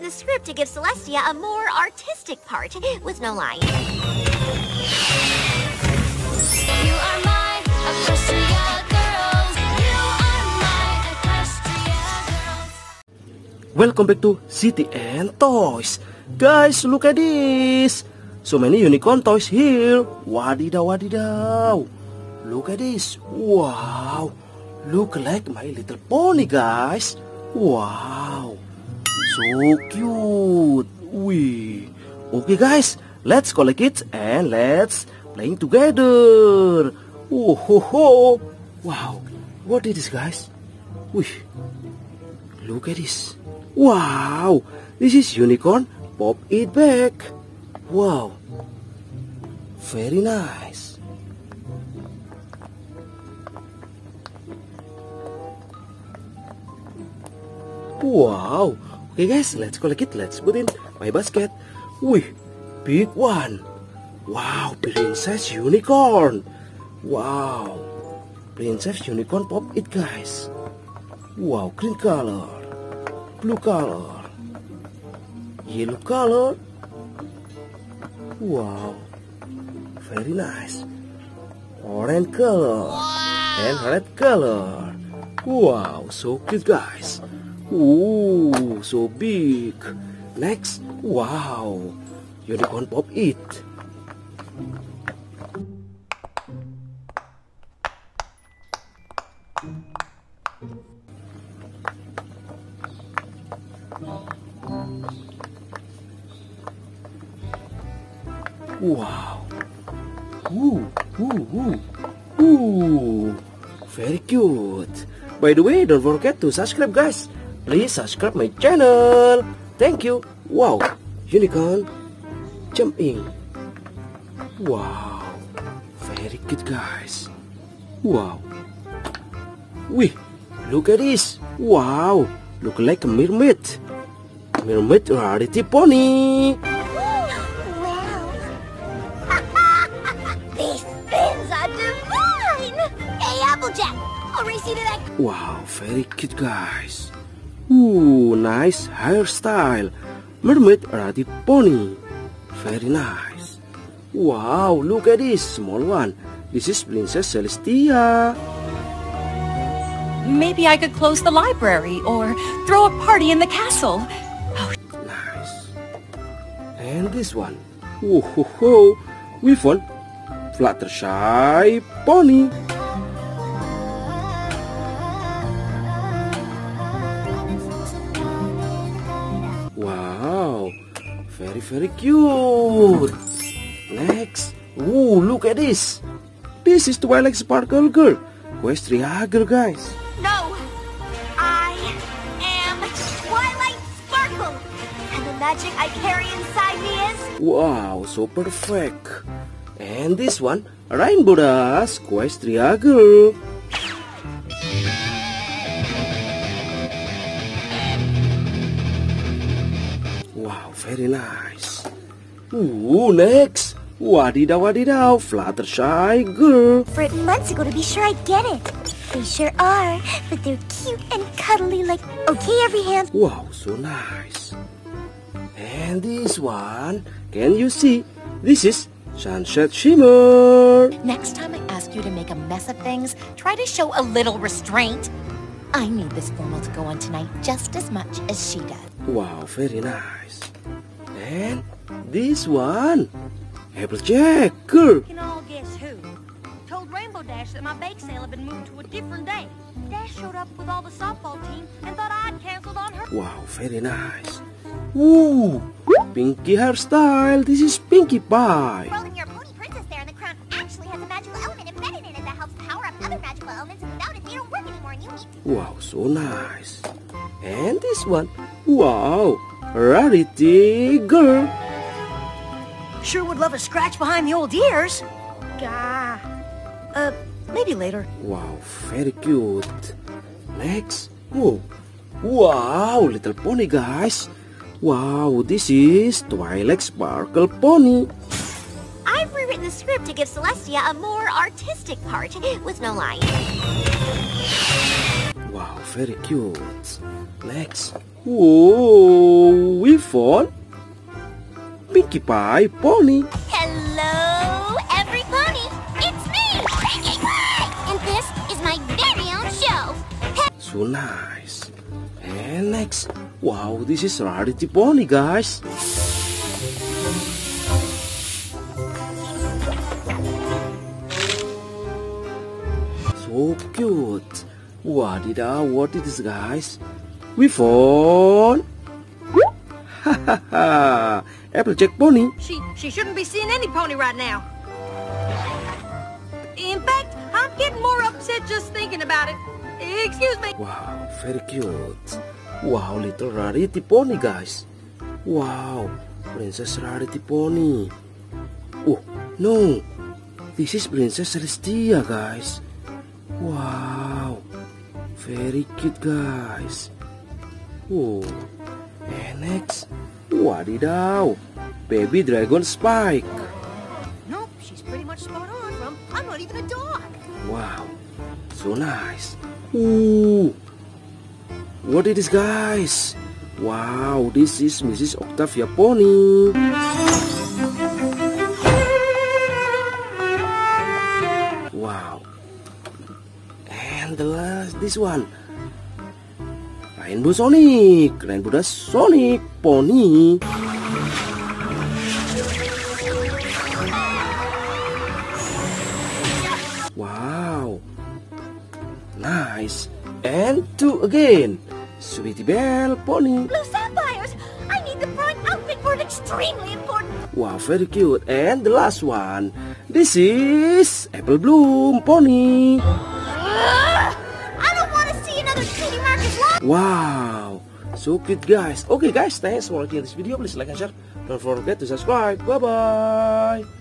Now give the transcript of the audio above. in the script to give Celestia a more artistic part, with no lying. You are my Equestria Girls. You are my Equestria Girls. Welcome back to City and Toys. Guys, look at this. So many unicorn toys here. Wadidaw, wadidaw. Look at this. Wow. Look like My Little Pony, guys. Wow. So cute. Wee. Okay, guys. Let's collect it and let's play together. Oh, ho, ho. Wow. What is this, guys? Wee. Look at this. Wow. This is unicorn. Pop it back. Wow. Very nice. Wow. Okay, guys, let's collect it. Let's put in my basket. Wih, big one. Wow, Princess Unicorn. Wow. Princess Unicorn, pop it, guys. Wow, green color, blue color, yellow color. Wow, very nice. Orange color and red color. Wow, so cute, guys. Ooh, so big. Next, wow, unicorn pop it. Wow. Ooh, ooh, ooh, ooh. Very cute. By the way, don't forget to subscribe, guys. Please subscribe my channel. Thank you. Wow, unicorn jumping. Wow, very cute, guys. Wow. Wih, look at this. Wow, look like a mermaid. Mermaid Rarity pony. Wow. These fins are divine. Hey, Applejack, I'll race you to that. Wow, very cute, guys. Ooh, nice hairstyle. Mermaid Rarity pony. Very nice. Wow, look at this small one. This is Princess Celestia. Maybe I could close the library or throw a party in the castle. Oh. Nice. And this one. Ooh, ho, ho. We found Fluttershy pony. Very cute. Next, ooh, look at this. This is Twilight Sparkle Girl. Equestria Girl, guys. No, I am Twilight Sparkle, and the magic I carry inside me is. Wow, so perfect. And this one, Rainbow Dash, Equestria Girl. Wow, very nice. Ooh, next. Wadidaw, wadidaw, Fluttershy Girl. For months ago to be sure I get it. They sure are, but they're cute and cuddly like okay every hand. Wow, so nice. And this one, can you see? This is Sunset Shimmer. Next time I ask you to make a mess of things, try to show a little restraint. I need this formal to go on tonight just as much as she does. Wow, very nice. And this one, Applejack Girl. You can all guess who told Rainbow Dash that my bake sale had been moved to a different day. Dash showed up with all the softball team and thought I'd canceled on her. Wow, very nice. Ooh, Pinkie hairstyle. This is Pinkie Pie. Rolling your pony princess there in the crown actually has a magical element embedded in it that helps power up other magical elements, and without it they don't work anymore and you need. Wow, so nice. And this one, wow, Rarity Girl. Sure would love a scratch behind the old ears. Gah. Maybe later. Wow, very cute. Next, whoa, wow, Little Pony, guys. Wow, this is Twilight Sparkle Pony. I've rewritten the script to give Celestia a more artistic part, with no lying. Wow, very cute. Next, whoa, we for Pinkie Pie Pony. Hello, everypony! It's me, Pinkie Pie! And this is my very own show. So nice. And next. Wow, this is Rarity Pony, guys. So cute. What it is, guys? We fall. Ha ha ha! Applejack Pony. She shouldn't be seeing any pony right now. In fact, I'm getting more upset just thinking about it. Excuse me. Wow, very cute. Wow, little Rarity Pony, guys. Wow, Princess Rarity Pony. Oh, no. This is Princess Celestia, guys. Wow. Very cute, guys. Oh. And next, wadidaw, baby dragon Spike. Nope, she's pretty much spot on, Rum. I'm not even a dog. Wow, so nice. Ooh, what it is, guys? Wow, this is Mrs. Octavia Pony. Wow, and the last, this one. Rainbow Dash Sonic Pony. Wow, nice. And two again, Sweetie Belle Pony. Blue sapphires, I need the bright outfit for it, extremely important. Wow, very cute. And the last one, this is Apple Bloom Pony. Wow, so cute, guys. Okay guys, thanks for watching this video. Please like and share. Don't forget to subscribe. Bye bye.